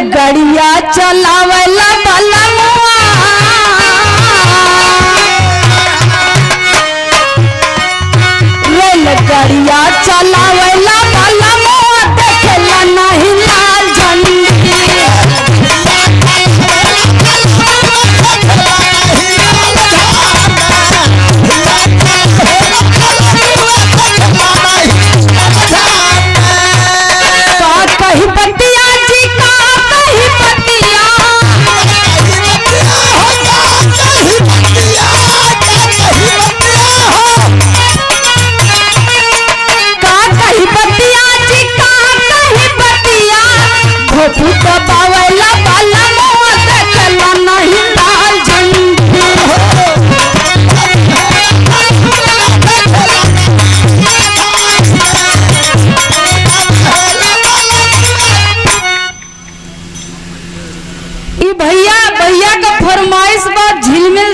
गड़िया चलावला बलमुआ रेल गड़िया चलावला बलमुआ देखला नहीं लाल झंडी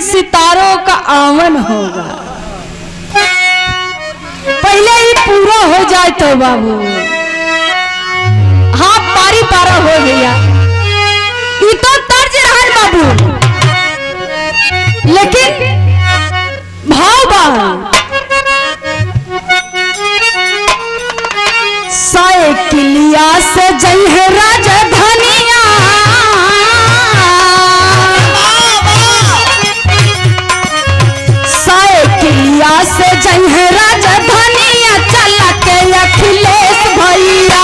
सितारों का आवन होगा, पहले ही पूरा हो जाए तो बाबू। हाँ पारी पारा हो गया, ये तो तर्ज रहा बाबू, लेकिन भाव साइकिलिया से जई है राजधानिया से जई है राजधानिया चल के अखिलेश भैया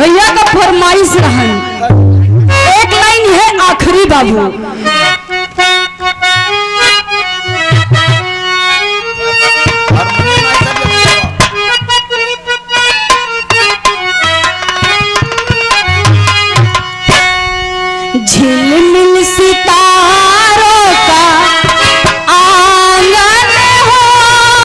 भैया का फरमाइश रहा। एक लाइन है आखिरी बाबू, झिलमिल सितारा